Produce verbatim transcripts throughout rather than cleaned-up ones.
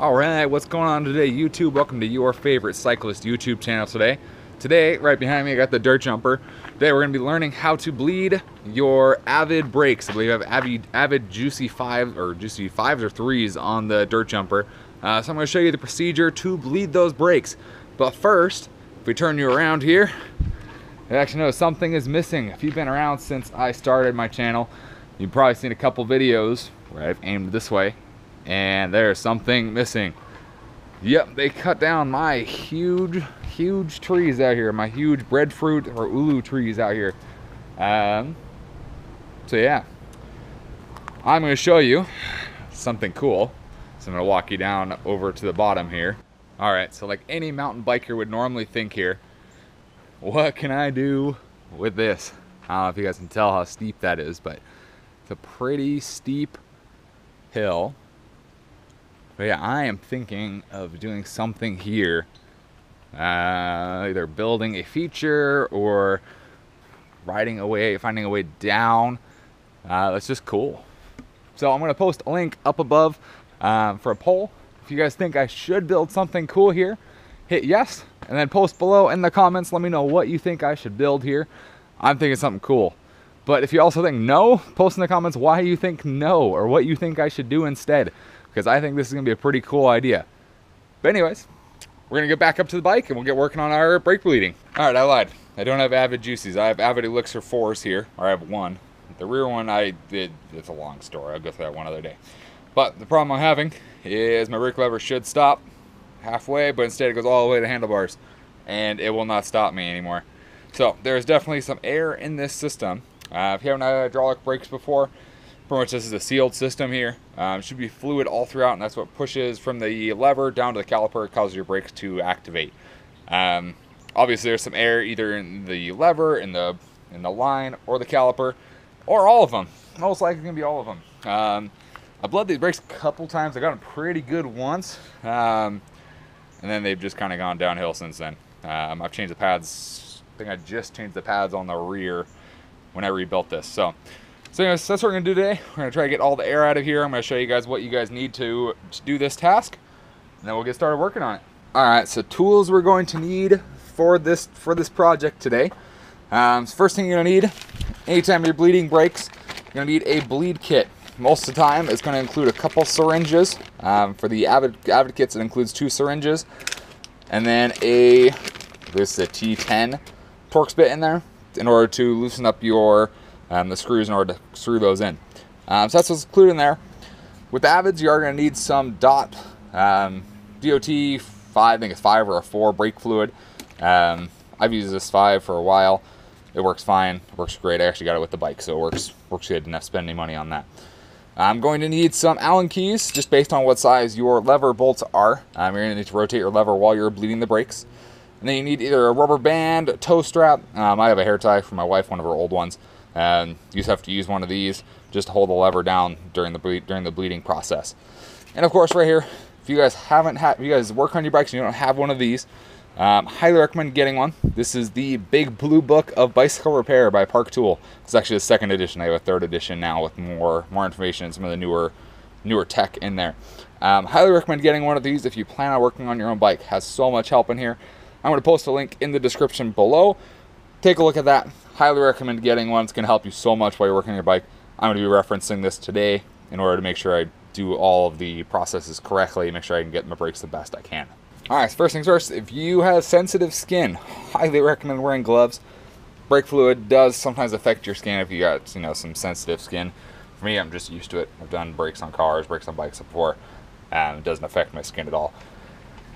Alright, what's going on today, YouTube? Welcome to your favorite cyclist YouTube channel today. Today, right behind me, I got the dirt jumper. Today we're going to be learning how to bleed your Avid brakes. I believe I have Avid, Avid Juicy Fives or Juicy Fives or threes on the dirt jumper. Uh, so I'm going to show you the procedure to bleed those brakes. But first, if we turn you around here, you actually know something is missing. If you've been around since I started my channel, you've probably seen a couple videos where I've aimed this way. And there's something missing. Yep, they cut down my huge, huge trees out here. My huge breadfruit or ulu trees out here. Um, so yeah, I'm going to show you something cool. So I'm going to walk you down over to the bottom here. All right, so like any mountain biker would normally think here, what can I do with this? I don't know if you guys can tell how steep that is, but it's a pretty steep hill. But yeah, I am thinking of doing something here, uh, either building a feature or riding away, finding a way down. Uh, that's just cool. So I'm gonna post a link up above um, for a poll. If you guys think I should build something cool here, hit yes, and then post below in the comments. Let me know what you think I should build here. I'm thinking something cool. But if you also think no, post in the comments why you think no or what you think I should do instead, because I think this is going to be a pretty cool idea. But anyways, we're going to get back up to the bike and we'll get working on our brake bleeding. All right, I lied. I don't have Avid Juicies. I have Avid Elixir fours here, or I have one. The rear one, I did, it's a long story. I'll go through that one other day. But the problem I'm having is my brake lever should stop halfway, but instead it goes all the way to handlebars, and it will not stop me anymore. So there's definitely some air in this system. Uh, if you haven't had hydraulic brakes before, pretty much this is a sealed system here. Um, should be fluid all throughout, and that's what pushes from the lever down to the caliper. It causes your brakes to activate. Um, obviously, there's some air either in the lever, in the in the line, or the caliper, or all of them. Most likely, gonna be all of them. Um, I bled these brakes a couple times. I got them pretty good once, um, and then they've just kind of gone downhill since then. Um, I've changed the pads. I think I just changed the pads on the rear when I rebuilt this. So. So anyways, that's what we're going to do today. We're going to try to get all the air out of here. I'm going to show you guys what you guys need to, to do this task, and then we'll get started working on it. Alright, so tools we're going to need for this for this project today. Um, so first thing you're going to need, anytime you're bleeding brakes, you're going to need a bleed kit. Most of the time, it's going to include a couple syringes. Um, for the Avid, Avid kits, it includes two syringes, and then a, this is a T ten Torx bit in there in order to loosen up your Um, the screws in order to screw those in. Um, so that's what's included in there. With the Avids, you are going to need some D O T, um, D O T five, I think it's five or a four brake fluid. Um, I've used this five for a while. It works fine, it works great. I actually got it with the bike, so it works works good. Didn't have to spend any money on that. I'm going to need some Allen keys, just based on what size your lever bolts are. Um, you're going to need to rotate your lever while you're bleeding the brakes. And then you need either a rubber band, a toe strap. Um, I have a hair tie from my wife, one of her old ones. And you just have to use one of these just to hold the lever down during the ble during the bleeding process. And of course, right here, if you guys haven't had, if you guys work on your bikes and you don't have one of these, um, highly recommend getting one. This is the Big Blue Book of Bicycle Repair by Park Tool. It's actually the second edition. I have a third edition now with more more information and some of the newer newer tech in there. Um, highly recommend getting one of these if you plan on working on your own bike. It has so much help in here. I'm going to post a link in the description below. Take a look at that. Highly recommend getting one. It's going to help you so much while you're working on your bike. I'm going to be referencing this today in order to make sure I do all of the processes correctly and make sure I can get my brakes the best I can. All right, so first things first, if you have sensitive skin, highly recommend wearing gloves. Brake fluid does sometimes affect your skin if you got, you know, some sensitive skin. For me, I'm just used to it. I've done brakes on cars, brakes on bikes before. Um, it doesn't affect my skin at all.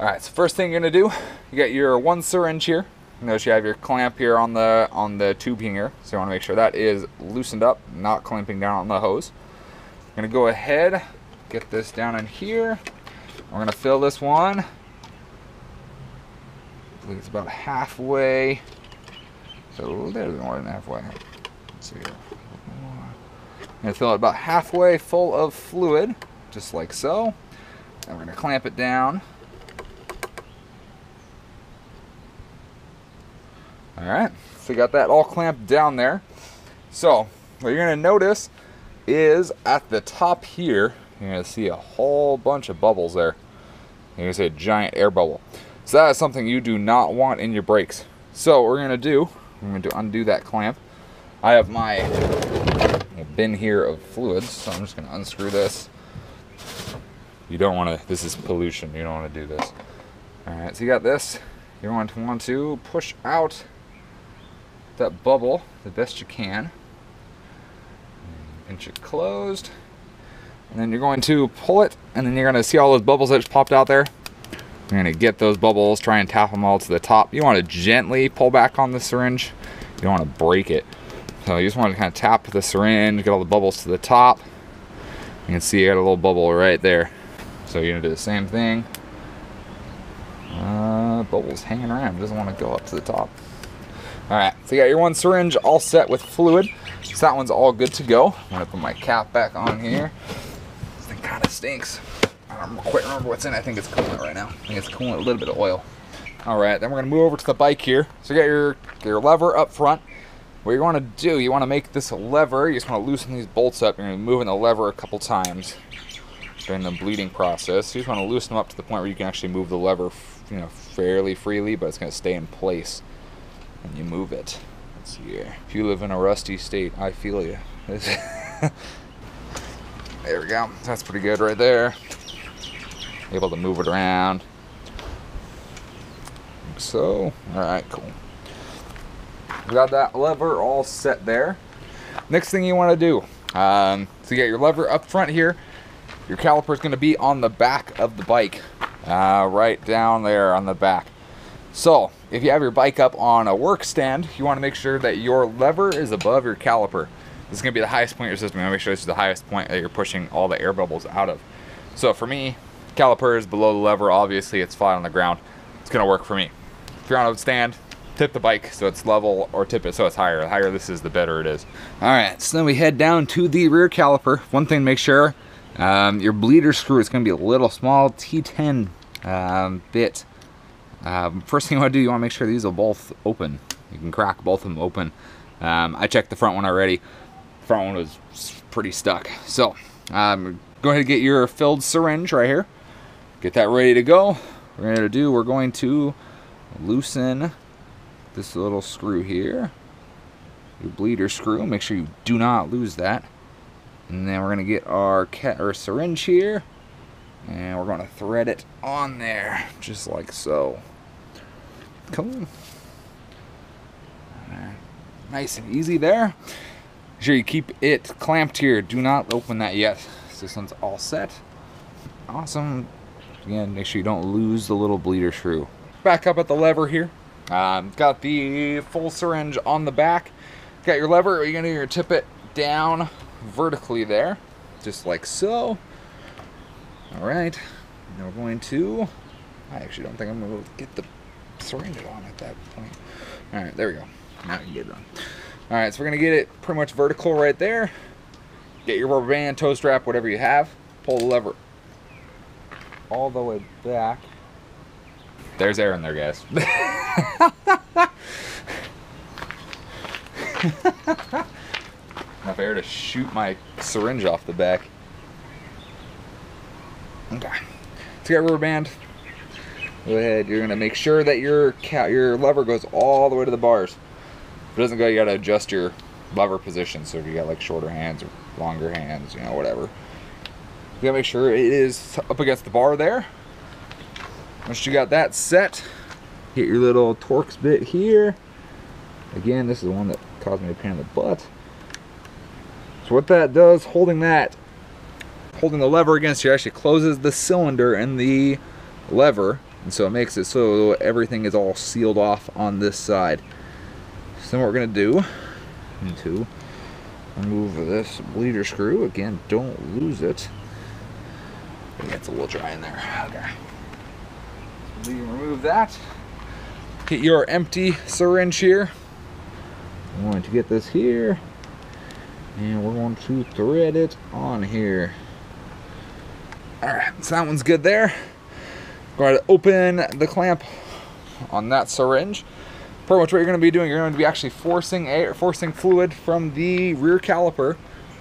All right, so first thing you're going to do, you got your one syringe here. Notice you have your clamp here on the on the tubing here, so you want to make sure that is loosened up, not clamping down on the hose. I'm gonna go ahead, get this down in here. We're gonna fill this one. I believe it's about halfway, so a little bit more than halfway. Let's see here. I'm gonna fill it about halfway full of fluid, just like so. And we're gonna clamp it down. All right, so you got that all clamped down there. So what you're gonna notice is at the top here, you're gonna see a whole bunch of bubbles there. Here's a giant air bubble. So that is something you do not want in your brakes. So what we're gonna do, I'm going to undo that clamp. I have my bin here of fluids, so I'm just going to unscrew this. You don't want to, this is pollution, you don't want to do this. All right, so you got this. You're going to want to push out that bubble the best you can. Inch it closed. And then you're going to pull it, and then you're going to see all those bubbles that just popped out there. You're going to get those bubbles, try and tap them all to the top. You want to gently pull back on the syringe. You don't want to break it. So you just want to kind of tap the syringe, get all the bubbles to the top. You can see you got a little bubble right there. So you're going to do the same thing. Uh, bubbles hanging around. It doesn't want to go up to the top. All right, so you got your one syringe all set with fluid. So that one's all good to go. I'm going to put my cap back on here. This thing kind of stinks. I don't quite remember what's in it. I think it's coolant right now. I think it's coolant, a little bit of oil. All right, then we're gonna move over to the bike here. So you got your, your lever up front. What you wanna do, you wanna make this lever, you just wanna loosen these bolts up. You're gonna be moving the lever a couple times during the bleeding process. You just wanna loosen them up to the point where you can actually move the lever, you know, fairly freely, but it's gonna stay in place when you move it. Let's see here. If you live in a rusty state, I feel you. There we go, that's pretty good right there. Able to move it around. So, all right, cool. We got that lever all set there. Next thing you want to do, um, so you got your lever up front here. Your caliper is going to be on the back of the bike, uh, right down there on the back. So, if you have your bike up on a work stand, you want to make sure that your lever is above your caliper. This is going to be the highest point of your system. You want to make sure this is the highest point that you're pushing all the air bubbles out of. So, for me, caliper is below the lever, obviously it's flat on the ground. It's gonna work for me. If you're on a stand, tip the bike so it's level or tip it so it's higher. The higher this is, the better it is. All right, so then we head down to the rear caliper. One thing to make sure, um, your bleeder screw is gonna be a little small T ten um, bit. Um, first thing you wanna do, you wanna make sure these are both open. You can crack both of them open. Um, I checked the front one already. The front one was pretty stuck. So um, go ahead and get your filled syringe right here. Get that ready to go. We're going to do, we're going to loosen this little screw here, your bleeder screw. Make sure you do not lose that. And then we're going to get our, cat, our syringe here, and we're going to thread it on there, just like so. Cool. Right. Nice and easy there. Make sure you keep it clamped here. Do not open that yet. So this one's all set. Awesome. Again, make sure you don't lose the little bleeder screw. Back up at the lever here. Um, got the full syringe on the back. Got your lever. You're going to tip it down vertically there, just like so. All right. Now we're going to... I actually don't think I'm going to get the syringe on at that point. All right, there we go. Now you get it on. All right, so we're going to get it pretty much vertical right there. Get your rubber band, toe strap, whatever you have. Pull the lever all the way back. There's air in there, guys. Enough air to shoot my syringe off the back. Okay. Let's get a rubber band. Go ahead. You're going to make sure that your ca your lever goes all the way to the bars. If it doesn't go, you got to adjust your lever position. So if you got like shorter hands or longer hands, you know, whatever. You gotta make sure it is up against the bar there. Once you got that set, get your little Torx bit here. Again, this is the one that caused me a pain in the butt. So what that does, holding that, holding the lever against you actually closes the cylinder in the lever. And so it makes it so everything is all sealed off on this side. So then what we're gonna do, to remove this bleeder screw. Again, don't lose it. Yeah, it's a little dry in there. Okay. So you remove that. Get your empty syringe here. I'm going to get this here. And we're going to thread it on here. Alright, so that one's good there. I'm going to open the clamp on that syringe. Pretty much what you're going to be doing, you're going to be actually forcing air, forcing fluid from the rear caliper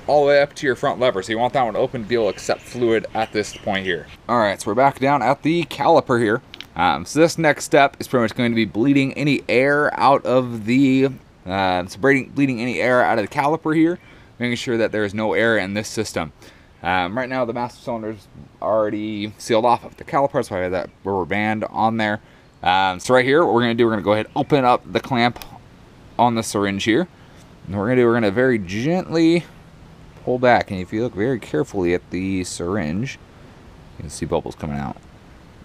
all the way up to your front lever. So you want that one open to be able to accept fluid at this point here. All right, so we're back down at the caliper here. Um, so this next step is pretty much going to be bleeding any air out of the, uh, so bleeding, bleeding any air out of the caliper here, making sure that there is no air in this system. Um, right now the master cylinder's already sealed off of the caliper, so I had that rubber band on there. Um, so right here, what we're gonna do, we're gonna go ahead and open up the clamp on the syringe here. And what we're gonna do, we're gonna very gently pull back. And if you look very carefully at the syringe, you can see bubbles coming out.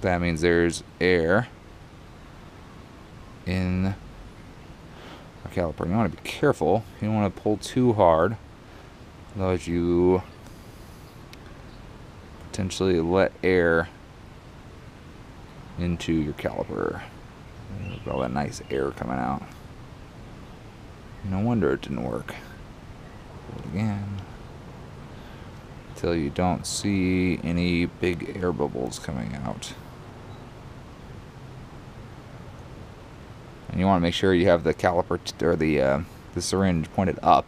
That means there's air in our caliper. You wanna be careful. You don't wanna pull too hard. Otherwise you potentially let air into your caliper. Look at all that nice air coming out. No wonder it didn't work. Pull it again until you don't see any big air bubbles coming out. And you want to make sure you have the caliper or the uh, the syringe pointed up.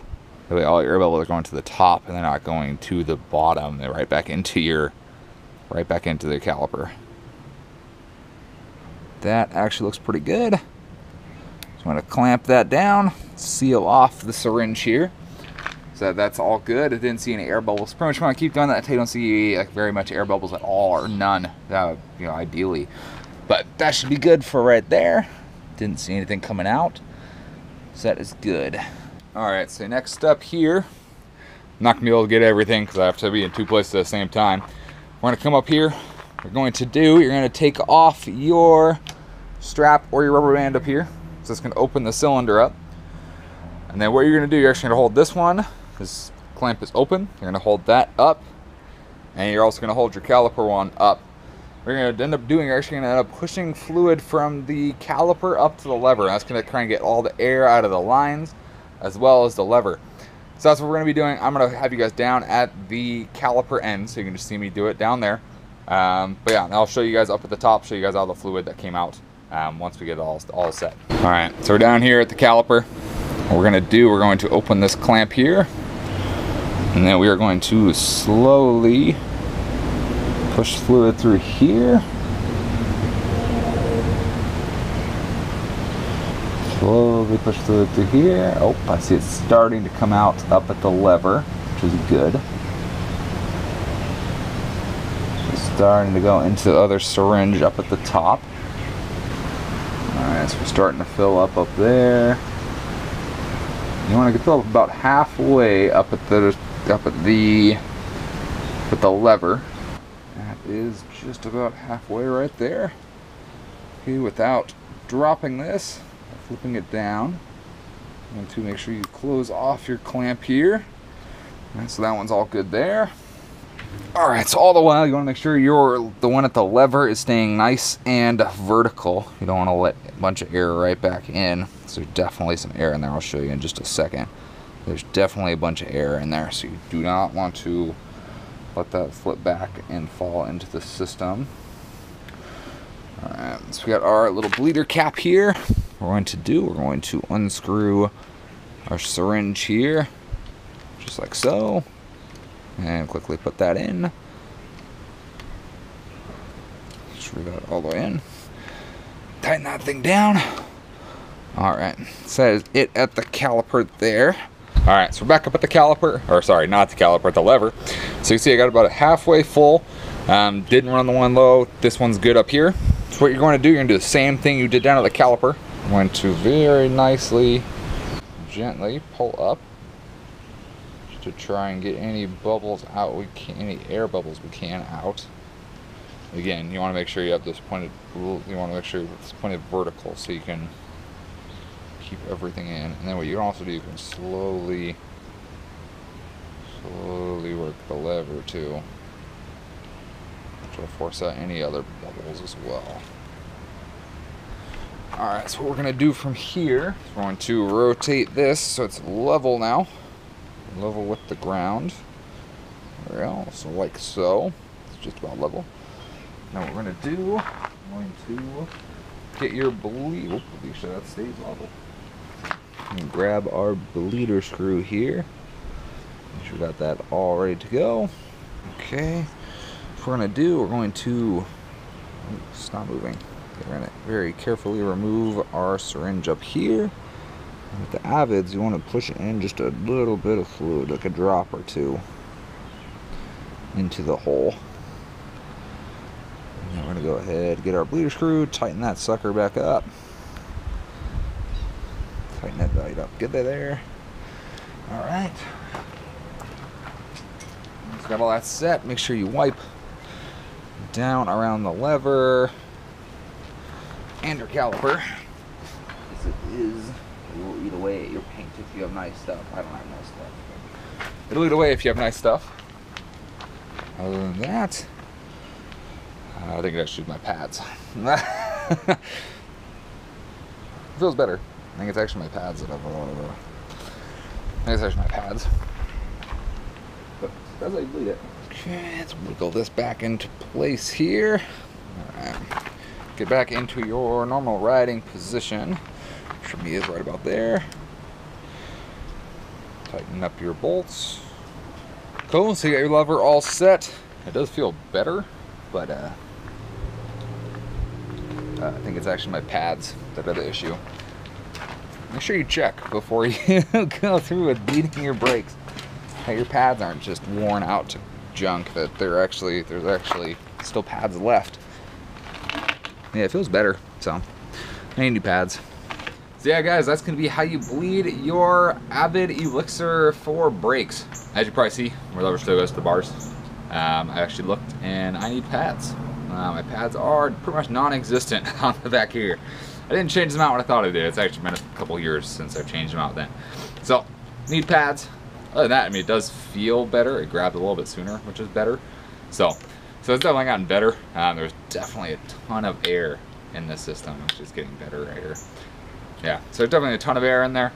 That way all your air bubbles are going to the top and they're not going to the bottom. They're right back into your, right back into the caliper. That actually looks pretty good. So I'm gonna clamp that down, seal off the syringe here. So that's all good. I didn't see any air bubbles. Pretty much want to keep doing that until you don't see like very much air bubbles at all or none, uh, you know, ideally. But that should be good for right there. Didn't see anything coming out. So that is good. Alright, so next step here, I'm not going to be able to get everything because I have to be in two places at the same time. We're going to come up here. We're going to do, you're going to take off your strap or your rubber band up here. So it's going to open the cylinder up. And then what you're going to do, you're actually going to hold this one. This clamp is open. You're going to hold that up. And you're also going to hold your caliper one up. What you're going to end up doing, you're actually going to end up pushing fluid from the caliper up to the lever. And that's going to try and get all the air out of the lines, as well as the lever. So that's what we're gonna be doing. I'm gonna have you guys down at the caliper end, so you can just see me do it down there. Um, but yeah, and I'll show you guys up at the top, show you guys all the fluid that came out um, once we get it all, all set. All right, so we're down here at the caliper. What we're gonna do, we're going to open this clamp here, and then we are going to slowly push fluid through here. Slowly push fluid through here. Oh, I see it's starting to come out up at the lever, which is good. It's starting to go into the other syringe up at the top. Alright, so we're starting to fill up up there. You want to fill up about halfway up at the up at the with the lever. That is just about halfway right there. Okay, without dropping this. Flipping it down. You want to make sure you close off your clamp here. All right, so that one's all good there. All right, so all the while you want to make sure your the one at the lever is staying nice and vertical. You don't want to let a bunch of air right back in. So there's definitely some air in there. I'll show you in just a second. There's definitely a bunch of air in there, so you do not want to let that flip back and fall into the system. All right, so we got our little bleeder cap here. We're going to do, we're going to unscrew our syringe here, just like so, and quickly put that in. Screw that all the way in. Tighten that thing down. All right, so that is it at the caliper there. All right, so we're back up at the caliper, or sorry, not the caliper, at the lever. So you can see I got about halfway full. Um, didn't run the one low. This one's good up here. So what you're going to do, you're going to do the same thing you did down at the caliper. I'm going to very nicely, gently pull up just to try and get any bubbles out we can, any air bubbles we can out. Again, you want to make sure you have this pointed, you want to make sure it's pointed vertical so you can keep everything in. And then what you can also do, you can slowly, slowly work the lever too, which will force out any other bubbles as well. Alright, so what we're going to do from here, we're going to rotate this so it's level now, level with the ground. Well, so like so, it's just about level. Now what we're going to do, I'm going to get your bleed, oops, make sure that stays level. And grab our bleeder screw here, So we got that all ready to go. Okay, what we're gonna do, we're going to, oh, it's not moving. Okay, we're gonna very carefully remove our syringe up here. And with the Avids, you want to push in just a little bit of fluid, like a drop or two, into the hole. And then we're gonna go ahead, get our bleeder screw, tighten that sucker back up. Tighten that valve up, get that there. All right. Got all that set. Make sure you wipe down around the lever and your caliper. Because it is, it will eat away at your paint if you have nice stuff. I don't have nice stuff. It'll eat away if you have nice stuff. Other than that, I think I should use my pads. It feels better. I think it's actually my pads that I've uh, I think it's actually my pads. That's how you bleed it. Okay, let's wiggle this back into place here. All right. Get back into your normal riding position. Should be is right about there. Tighten up your bolts. Cool, so you got your lever all set. It does feel better, but uh, uh, I think it's actually my pads that are the issue. Make sure you check before you go through with beating your brakes. Hey, your pads aren't just worn out to junk, that they're actually, there's actually still pads left. Yeah, it feels better, so I need new pads. So yeah guys, that's gonna be how you bleed your Avid Elixir four brakes. As you probably see, my lever still goes to the bars. Um, I actually looked and I need pads. Uh, my pads are pretty much non-existent on the back here. I didn't change them out when I thought I did. It's actually been a couple years since I've changed them out then. So, need pads. Other than that, I mean, it does feel better. It grabbed a little bit sooner, which is better. So, so it's definitely gotten better. Um, there's definitely a ton of air in this system, which is getting better right here. Yeah, so there's definitely a ton of air in there.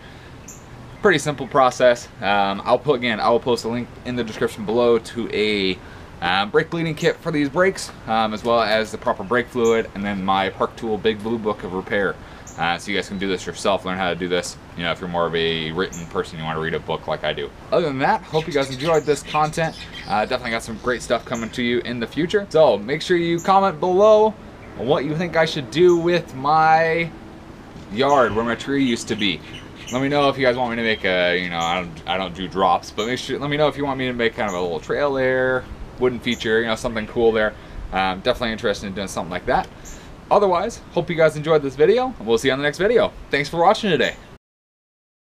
Pretty simple process. Um, I'll put, again, I'll post a link in the description below to a um, brake bleeding kit for these brakes, um, as well as the proper brake fluid, and then my Park Tool Big Blue Book of Repair. Uh, so you guys can do this yourself, learn how to do this. You know, if you're more of a written person, you want to read a book like I do. Other than that, hope you guys enjoyed this content. Uh, definitely got some great stuff coming to you in the future. So make sure you comment below on what you think I should do with my yard where my tree used to be. Let me know if you guys want me to make a, you know, I don't, I don't do drops, but make sure, let me know if you want me to make kind of a little trail there, wooden feature, you know, something cool there. Um, definitely interested in doing something like that. Otherwise, hope you guys enjoyed this video, and we'll see you on the next video. Thanks for watching today.